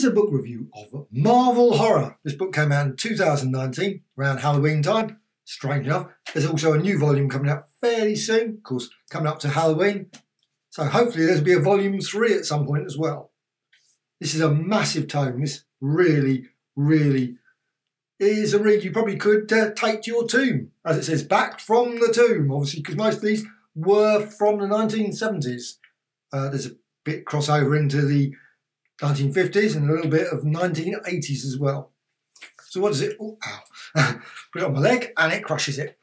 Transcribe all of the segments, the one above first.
is a book review of Marvel Horror. This book came out in 2019, around Halloween time. Strange enough, there's also a new volume coming out fairly soon, of course, coming up to Halloween. So hopefully there'll be a volume 3 at some point as well. This is a massive tome. This really, really is a read you probably could take to your tomb. As it says, back from the tomb, obviously, because most of these were from the 1970s. There's a bit crossover into the 1950s and a little bit of 1980s as well. So what does it... Oh, ow. Put it on my leg and it crushes it.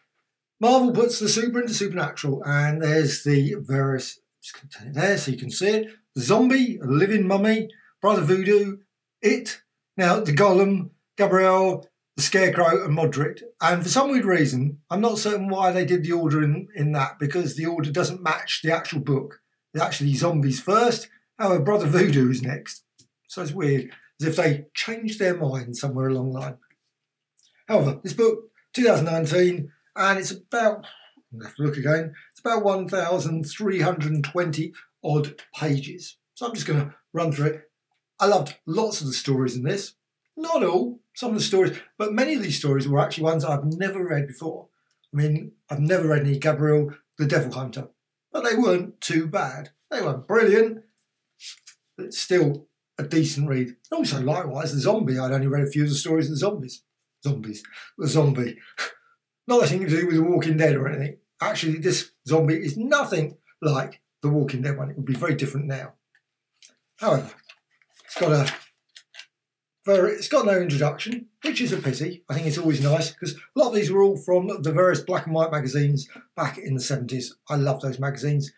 Marvel puts the super into supernatural, and there's the various... Just going to turn it there so you can see it. Zombie, Living Mummy, Brother Voodoo, It, now the Golem, Gabriel, the Scarecrow and Modric. And for some weird reason, I'm not certain why they did the order in that, because the order doesn't match the actual book. It's actually zombies first, however Brother Voodoo is next. So it's weird, as if they changed their mind somewhere along the line. However, this book, 2019, and it's about, I'm going to have to look again, it's about 1,320 odd pages. So I'm just going to run through it. I loved lots of the stories in this. Not all, some of the stories, but many of these stories were actually ones I've never read before. I mean, I've never read any Gabriel the Devil Hunter, but they weren't too bad. They weren't brilliant, but it's still a decent read. And also, likewise, the zombie. I'd only read a few of the stories of the zombies. The zombie. Nothing to do with The Walking Dead or anything. Actually, this zombie is nothing like The Walking Dead one. It would be very different now. However, it's got no introduction, which is a pity. I think it's always nice, because a lot of these were all from the various black and white magazines back in the 70s. I love those magazines.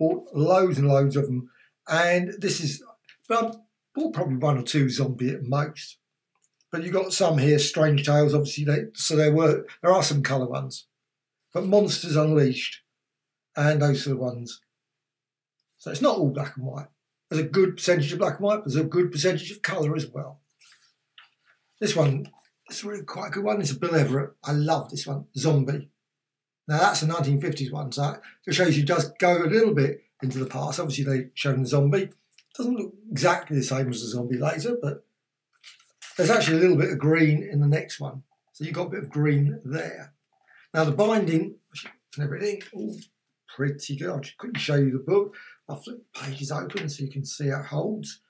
Bought loads and loads of them. And this is, well, I bought probably one or two zombie at most. But you've got some here, Strange Tales, obviously. There are some colour ones. But Monsters Unleashed and those sort of ones. So it's not all black and white. There's a good percentage of black and white, but there's a good percentage of colour as well. This one, it's really quite a good one. It's a Bill Everett. I love this one, Zombie. Now that's a 1950s one, so that just shows you does go a little bit into the past. Obviously they've shown the zombie. Doesn't look exactly the same as the zombie later, but there's actually a little bit of green in the next one. So you've got a bit of green there. Now the binding and everything, all pretty good. I'll just quickly show you the book. I'll flip the pages open so you can see how it holds.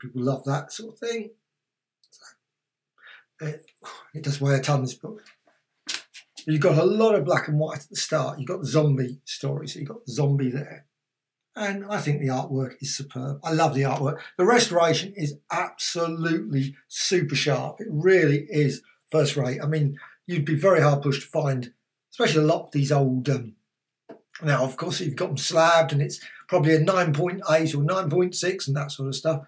People love that sort of thing. So it does weigh a ton, this book. You've got a lot of black and white at the start. You've got the zombie story, so you've got the zombie there. And I think the artwork is superb. I love the artwork. The restoration is absolutely super sharp. It really is first rate. I mean, you'd be very hard pushed to find, especially a lot of these old... now, of course, you've got them slabbed and it's probably a 9.8 or 9.6 and that sort of stuff.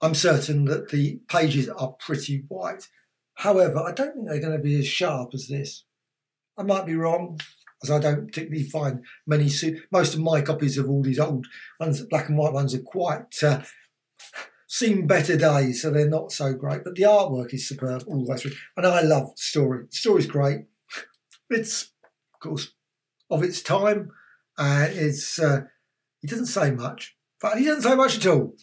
I'm certain that the pages are pretty white. However, I don't think they're going to be as sharp as this. I might be wrong, as I don't particularly find many... Most of my copies of all these old ones, black and white ones, are quite... seen better days, so they're not so great. But the artwork is superb all the way through. And I love the story. The story's great. It's, of course... of its time, and it's he doesn't say much. In fact, he doesn't say much at all.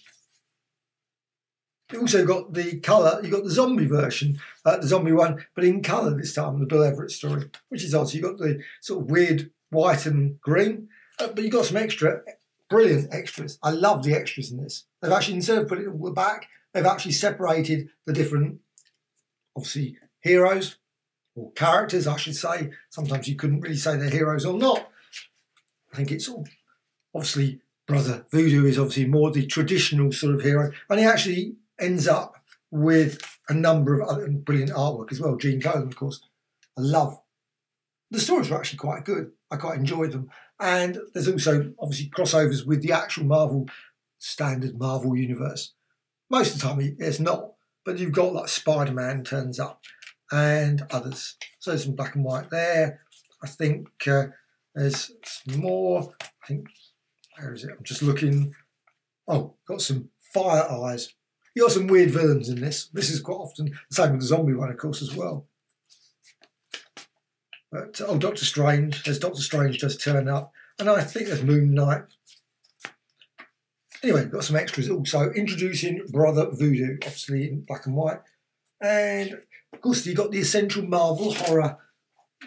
You also got the colour. You got the zombie version, the zombie one, but in colour this time, the Bill Everett story, which is odd. So you got the sort of weird white and green, but you got some extra brilliant extras. I love the extras in this. They've actually, instead of putting it all back, they've actually separated the different, obviously, heroes. Or characters, I should say. Sometimes you couldn't really say they're heroes or not. I think it's all... Obviously, Brother Voodoo is obviously more the traditional sort of hero. And he actually ends up with a number of other brilliant artwork as well. Gene Colan, of course. I love... The stories were actually quite good. I quite enjoyed them. And there's also, obviously, crossovers with the actual Marvel, standard Marvel universe. Most of the time, it's not. But you've got, like, Spider-Man turns up. And others. So there's some black and white there. I think there's some more. I think, where is it? I'm just looking. Oh, got some fire eyes. You got some weird villains in this. This is quite often the same with the zombie one, of course, as well. But, oh, Doctor Strange. There's Doctor Strange does turn up. And I think there's Moon Knight. Anyway, got some extras also. Introducing Brother Voodoo, obviously in black and white. And of course you got the Essential Marvel Horror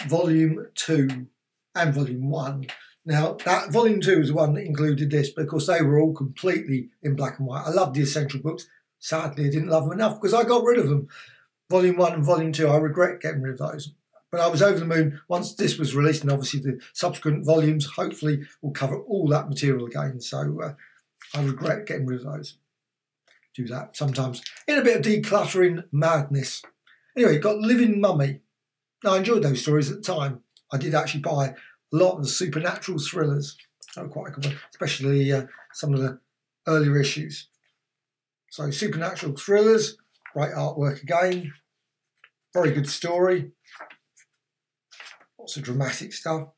Volume 2 and Volume 1. Now, that Volume 2 was the one that included this, but of course they were all completely in black and white. I loved the Essential books. Sadly, I didn't love them enough because I got rid of them. Volume 1 and Volume 2, I regret getting rid of those. But I was over the moon once this was released, and obviously the subsequent volumes hopefully will cover all that material again. So I regret getting rid of those. Do that sometimes in a bit of decluttering madness. Anyway, got Living Mummy. Now, I enjoyed those stories at the time. I did actually buy a lot of the Supernatural Thrillers. They were quite a good one, especially some of the earlier issues. So Supernatural Thrillers, great artwork again. Very good story. Lots of dramatic stuff.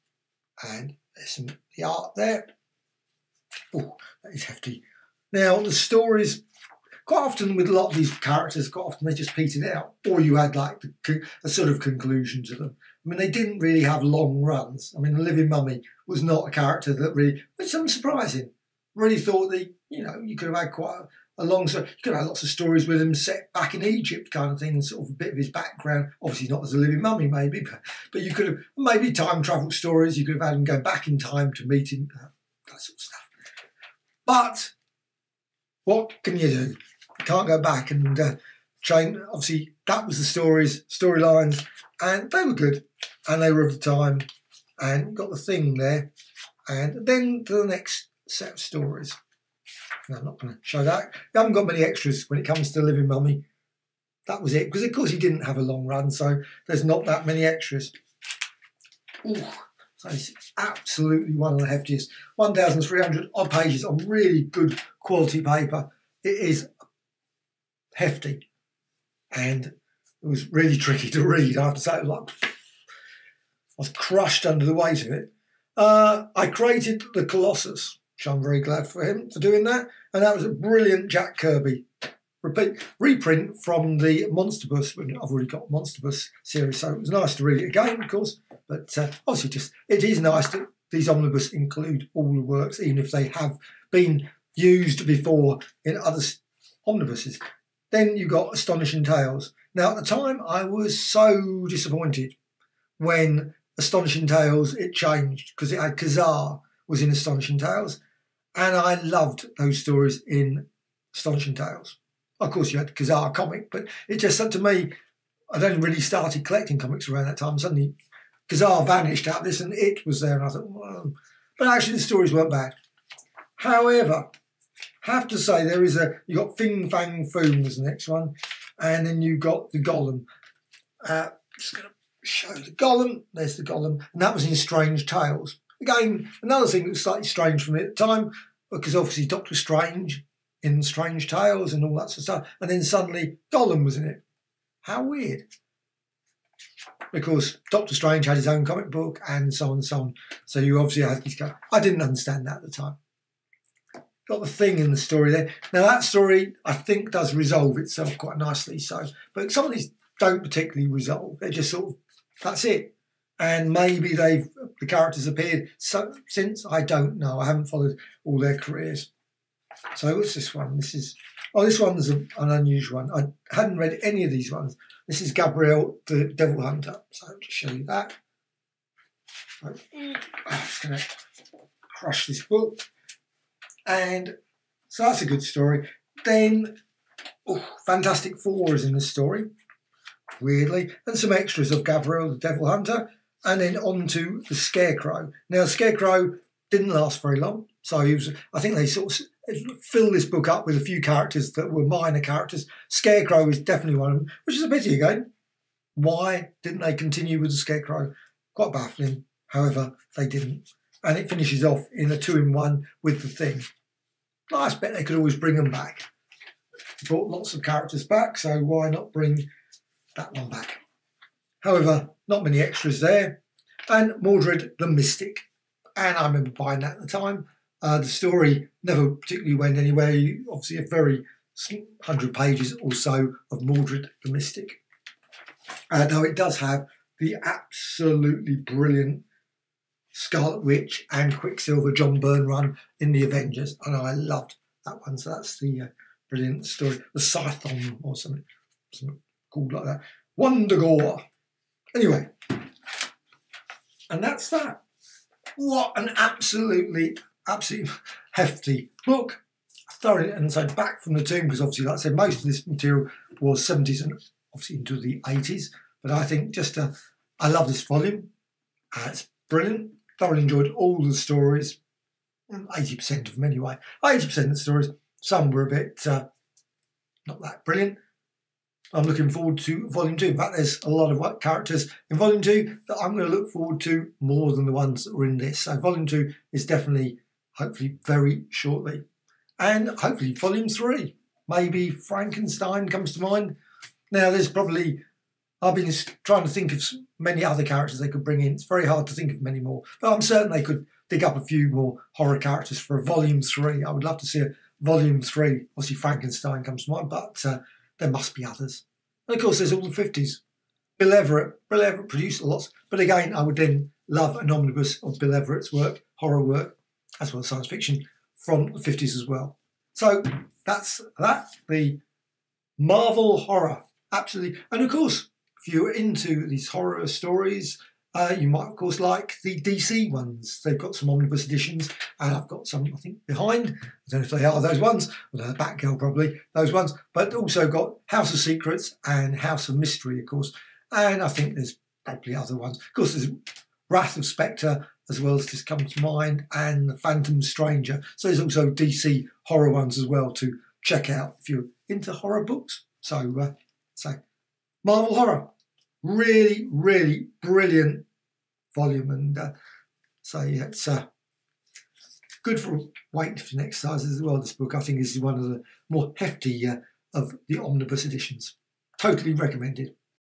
And there's some of the art there. Oh, that is hefty. Now, the stories, quite often with a lot of these characters, quite often they just petered out. Or you had like a sort of conclusion to them. I mean, they didn't really have long runs. I mean, the Living Mummy was not a character that really, which is surprising. Really thought that, you know, you could have had quite a long story. You could have had lots of stories with him set back in Egypt kind of thing, and sort of a bit of his background. Obviously not as a living mummy maybe, but you could have, maybe time travel stories, you could have had him go back in time to meet him, that sort of stuff. But what can you do? You can't go back and change. Obviously that was the storylines, and they were good, and they were of the time, and got the thing there, and then to the next set of stories. No, I'm not going to show that. I haven't got many extras when it comes to the Living Mummy. That was it, because of course he didn't have a long run, so there's not that many extras. Ooh, so it's absolutely one of the heftiest. 1,300 odd pages on really good quality paper. It is hefty, and it was really tricky to read. I have to say, it was like, I was crushed under the weight of it. I created the Colossus. I'm very glad for him for doing that, and that was a brilliant Jack Kirby reprint from the Monster Bus. I've already got Monster Bus series, so it was nice to read it again, of course. But obviously, just it is nice that these omnibus include all the works, even if they have been used before in other omnibuses. Then you got Astonishing Tales. Now, at the time, I was so disappointed when Astonishing Tales it changed, because it had Ka-Zar was in Astonishing Tales. And I loved those stories in Astonishing Tales. Of course, you had Ka-Zar comic, but it just said to me, I'd only really started collecting comics around that time. Suddenly, Ka-Zar vanished out of this, and it was there, and I thought, whoa. But actually, the stories weren't bad. However, I have to say, there is you got Fing Fang Foom was the next one, and then you got the Golem. Just going to show the Golem. There's the Golem, and that was in Strange Tales. Again, another thing that was slightly strange for me at the time, because obviously Doctor Strange in Strange Tales and all that sort of stuff, and then suddenly Golem was in it. How weird. Because Doctor Strange had his own comic book and so on and so on. So you obviously had these guys. I didn't understand that at the time. Got the thing in the story there. Now that story, I think, does resolve itself quite nicely. So, but some of these don't particularly resolve. They're just sort of, that's it. And maybe the characters appeared since, I don't know. I haven't followed all their careers. So what's this one? This one's an unusual one. I hadn't read any of these ones. This is Gabriel the Devil Hunter. So I'll just show you that. I'm just going to crush this book. And so that's a good story. Then Fantastic Four is in the story, weirdly. And some extras of Gabriel the Devil Hunter. And then on to the Scarecrow. Now, Scarecrow didn't last very long. So he was, I think they sort of filled this book up with a few characters that were minor characters. Scarecrow is definitely one of them, which is a pity again. Why didn't they continue with the Scarecrow? Quite baffling. However, they didn't. And it finishes off in a 2-in-1 with the Thing. Nice, bet they could always bring them back. Brought lots of characters back, so why not bring that one back? However, not many extras there. And Mordred the Mystic. And I remember buying that at the time. The story never particularly went anywhere. Obviously, a very 100 pages or so of Mordred the Mystic. Though it does have the absolutely brilliant Scarlet Witch and Quicksilver John Byrne run in the Avengers. And I loved that one. So that's the brilliant story. The Scython or something cool like that. Wondergore. Anyway, and that's that. What an absolutely hefty book. Thoroughly, and so back from the tomb, because obviously, like I said, most of this material was 70s and obviously into the 80s. But I think just, I love this volume. It's brilliant. Thoroughly enjoyed all the stories. 80% of them anyway. 80% of the stories. Some were a bit not that brilliant. I'm looking forward to Volume 2. In fact, there's a lot of characters in Volume 2 that I'm going to look forward to more than the ones that were in this. So Volume 2 is definitely, hopefully, very shortly. And hopefully Volume 3. Maybe Frankenstein comes to mind. Now, there's probably... I've been trying to think of many other characters they could bring in. It's very hard to think of many more. But I'm certain they could dig up a few more horror characters for a Volume 3. I would love to see a Volume 3. Obviously, Frankenstein comes to mind, but... there must be others. And of course, there's all the 50s. Bill Everett. Bill Everett produced a lot. But again, I would then love an omnibus of Bill Everett's work, horror work, as well as science fiction, from the 50s as well. So that's that. The Marvel Horror. Absolutely. And of course, if you're into these horror stories, you might, of course, like the DC ones. They've got some omnibus editions, and I've got some, I think, behind. I don't know if they are those ones. Well, they're Batgirl, probably, those ones. But also got House of Secrets and House of Mystery, of course. And I think there's probably other ones. Of course, there's Wrath of Spectre, as well as just come to mind, and The Phantom Stranger. So there's also DC horror ones as well to check out if you're into horror books. So, Marvel Horror. Really, really brilliant volume, and yeah, it's good for weight lifting exercises as well. This book, I think, is one of the more hefty of the omnibus editions. Totally recommended.